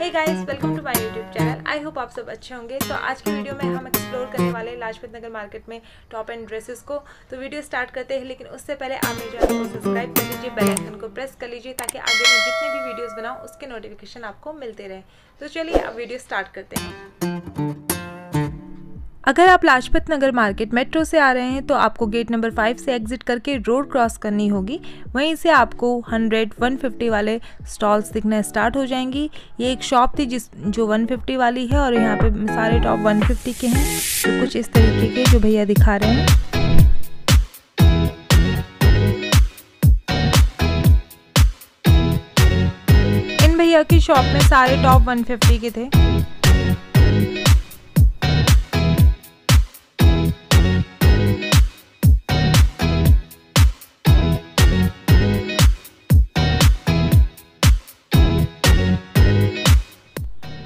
Hey guys, welcome to my YouTube channel. I hope आप सब अच्छे होंगे। तो आज की वीडियो में हम एक्सप्लोर करने वाले हैं लाजपत नगर मार्केट में टॉप एंड ड्रेसेस को। तो वीडियो स्टार्ट करते हैं, लेकिन उससे पहले आप मेरे चैनल को सब्सक्राइब कर लीजिए, बेल आइकन को प्रेस कर लीजिए ताकि आगे मैं जितने भी वीडियोज़ बनाऊँ उसके नोटिफिकेशन आपको मिलते रहें। तो चलिए अब वीडियो स्टार्ट करते हैं। अगर आप लाजपत नगर मार्केट मेट्रो से आ रहे हैं तो आपको गेट नंबर 5 से एग्जिट करके रोड क्रॉस करनी होगी। वहीं से आपको 100-150 वाले स्टॉल्स दिखना स्टार्ट हो जाएंगी। ये एक शॉप थी जो 150 वाली है और यहाँ पे सारे टॉप 150 के हैं, तो कुछ इस तरीके के जो भैया दिखा रहे हैं। इन भैया की शॉप में सारे टॉप 150 के थे।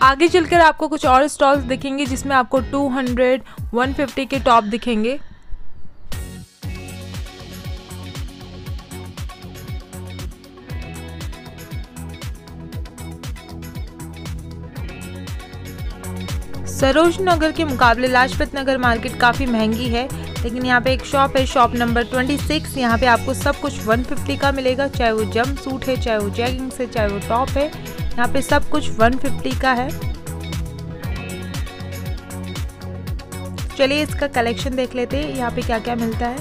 आगे चलकर आपको कुछ और स्टॉल्स दिखेंगे जिसमें आपको 200-150 के टॉप दिखेंगे। सरोज नगर के मुकाबले लाजपत नगर मार्केट काफ़ी महंगी है, लेकिन यहाँ पे एक शॉप है, शॉप नंबर 26। यहाँ पे आपको सब कुछ 150 का मिलेगा, चाहे वो जंप सूट है, चाहे वो जैगिंग्स है, चाहे वो टॉप है। यहाँ पे सब कुछ 150 का है। चलिए इसका कलेक्शन देख लेते हैं, यहाँ पे क्या क्या मिलता है।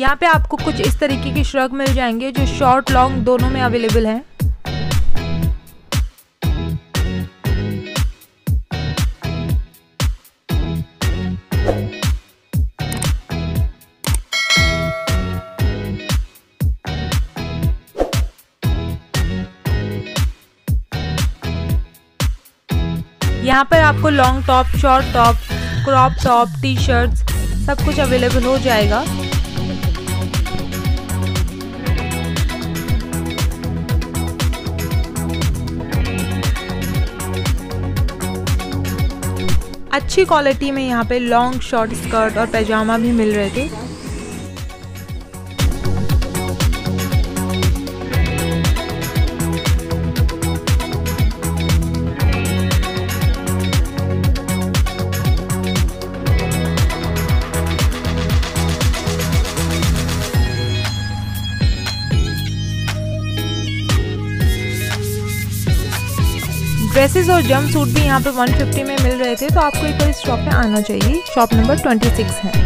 यहाँ पे आपको कुछ इस तरीके के श्रग मिल जाएंगे जो शॉर्ट लॉन्ग दोनों में अवेलेबल हैं। यहाँ पर आपको long top, short top, crop top, T shirts सब कुछ अवेलेबल हो जाएगा। अच्छी क्वालिटी में यहाँ पे लॉन्ग शॉर्ट स्कर्ट और पैजामा भी मिल रहे थे। ड्रेसेस और जंप सूट भी यहाँ पे 150 में मिल रहे थे, तो आपको एक बार इस शॉप में आना चाहिए। शॉप नंबर 26 है।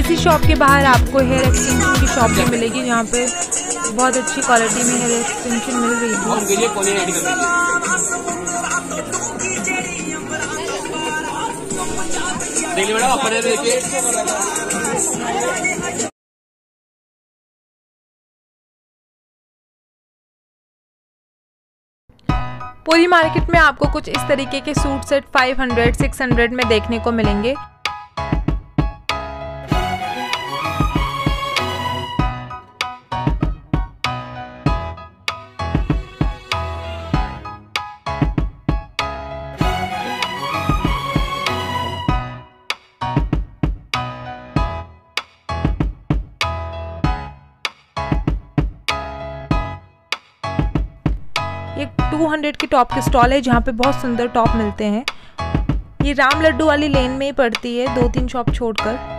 इसी शॉप के बाहर आपको हेयर एक्सटेंशन की शॉप भी मिलेगी, जहाँ पे बहुत अच्छी क्वालिटी में हेयर एक्सटेंशन मिल रही है। पूरी मार्केट में आपको कुछ इस तरीके के सूट सेट 500-600 में देखने को मिलेंगे। एक 200 के टॉप के स्टॉल है जहाँ पे बहुत सुंदर टॉप मिलते हैं। ये राम लड्डू वाली लेन में ही पड़ती है, 2-3 शॉप छोड़कर।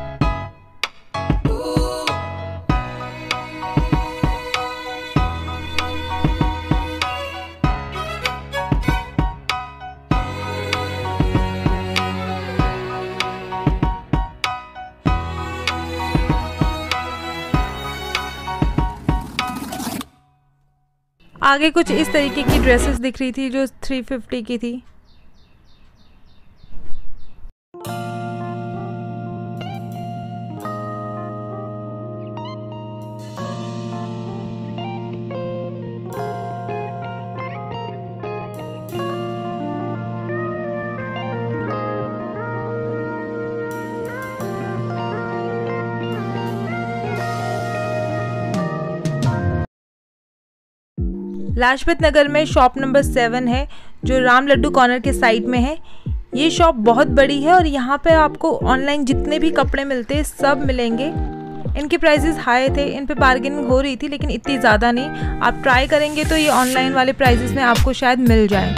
आगे कुछ इस तरीके की ड्रेसेस दिख रही थी जो 350 की थी। लाजपत नगर में शॉप नंबर 7 है जो राम लड्डू कॉर्नर के साइड में है। ये शॉप बहुत बड़ी है और यहाँ पे आपको ऑनलाइन जितने भी कपड़े मिलते हैं सब मिलेंगे। इनके प्राइजेस हाई थे, इन पे बार्गेनिंग हो रही थी लेकिन इतनी ज़्यादा नहीं। आप ट्राई करेंगे तो ये ऑनलाइन वाले प्राइजेस में आपको शायद मिल जाए।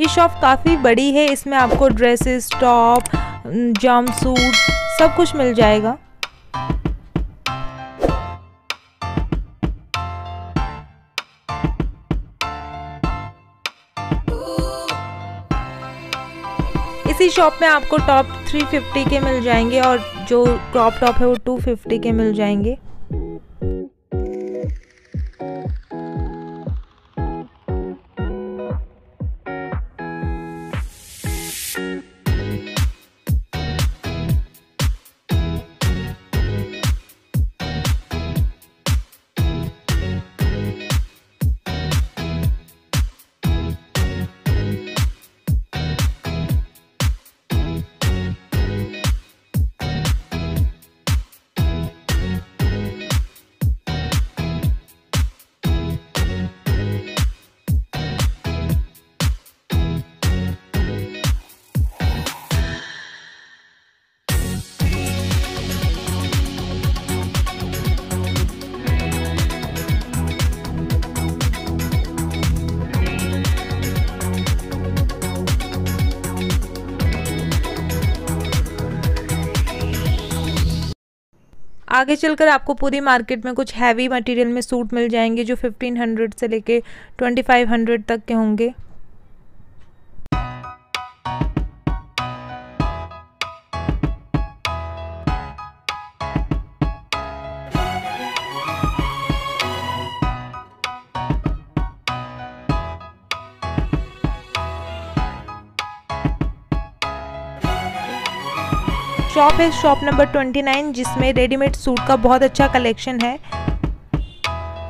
ये शॉप काफ़ी बड़ी है, इसमें आपको ड्रेसेस, टॉप, जंपसूट सब कुछ मिल जाएगा। इसी शॉप में आपको टॉप 350 के मिल जाएंगे और जो क्रॉप टॉप है वो 250 के मिल जाएंगे। आगे चलकर आपको पूरी मार्केट में कुछ हैवी मटेरियल में सूट मिल जाएंगे जो 1500 से लेके 2500 तक के होंगे। शॉप है शॉप नंबर 29 जिसमें रेडीमेड सूट का बहुत अच्छा कलेक्शन है।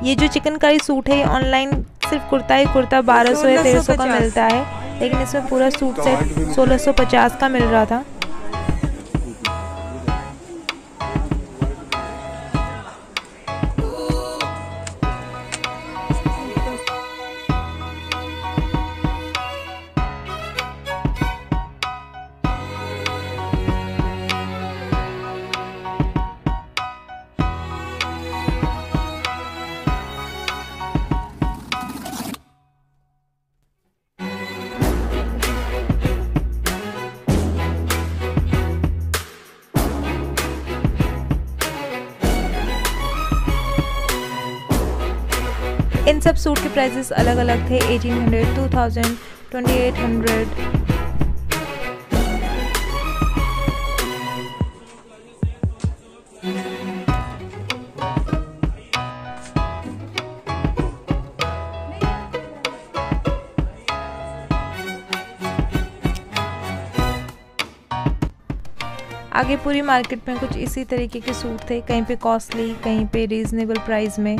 ये जो चिकनकारी सूट है ऑनलाइन सिर्फ कुर्ता ही कुर्ता 1200 या 1300 का मिलता है, लेकिन इसमें पूरा सूट सेट 1650 का मिल रहा था। इन सब सूट के प्राइसेस अलग अलग थे, 1800, 2000, 2800। आगे पूरी मार्केट में कुछ इसी तरीके के सूट थे, कहीं पे कॉस्टली कहीं पे रीजनेबल प्राइस में।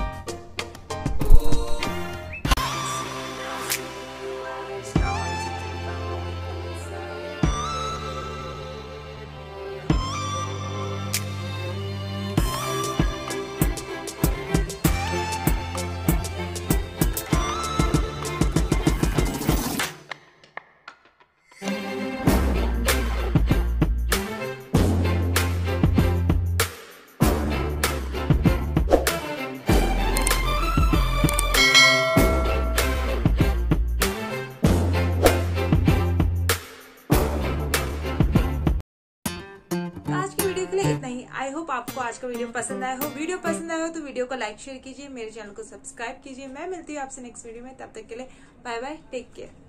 आई होप आपको आज का वीडियो पसंद आया हो। वीडियो पसंद आया हो तो वीडियो को लाइक शेयर कीजिए, मेरे चैनल को सब्सक्राइब कीजिए। मैं मिलती हूँ आपसे नेक्स्ट वीडियो में, तब तक के लिए बाय बाय, टेक केयर।